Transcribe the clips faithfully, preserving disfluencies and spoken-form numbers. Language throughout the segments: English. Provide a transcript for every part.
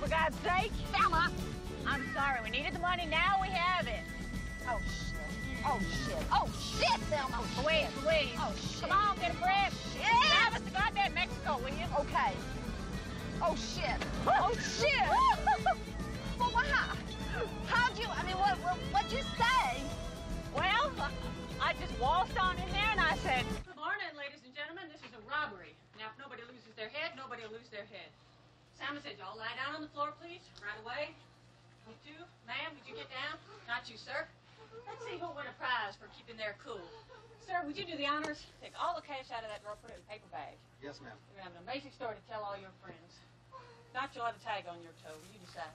for God's sake? Selma! I'm sorry, we needed the money, now we have it. Oh, shit. Oh, shit. Oh, shit, Selma! Oh, please, please. Oh, shit. Come on, get a grab. Shit! Drive us to goddamn Mexico, will you? Okay. Oh, shit. Oh, shit! Well, why? How'd you, I mean, what, what, what'd you say? Well, I just waltzed on in there and I said, "Good morning, ladies and gentlemen, this is a robbery. Now, if nobody loses their head, nobody will lose their head." Simon said, "Y'all lie down on the floor, please, right away. You two, ma'am, would you get down?" "Not you, sir." "Let's see who'll win a prize for keeping their cool. Sir, would you do the honors? Take all the cash out of that drawer, put it in a paper bag." "Yes, ma'am." "You're going to have an amazing story to tell all your friends. Not you'll have a tag on your toe. Will you decide?"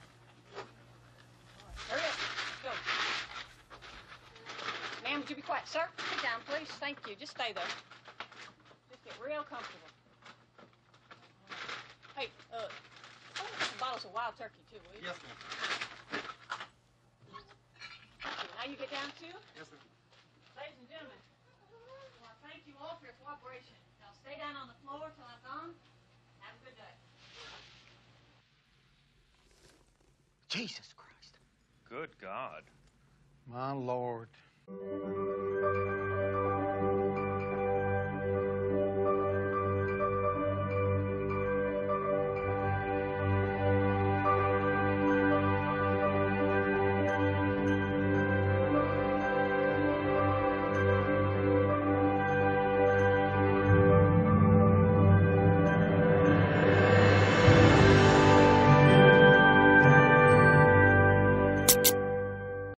"Hurry up. Go." "Ma'am, would you be quiet?" "Sir, sit down, please. Thank you. Just stay there. Just get real comfortable." "Hey, uh, I want to get some bottles of wild turkey, too, will you?" "Yes, ma'am." "Thank you. Now you get down, too?" "Yes, ma'am." "Ladies and gentlemen, I want to thank you all for your cooperation. Now stay down on the floor till I'm gone. Have a good day." Jesus Christ. Good God. My Lord.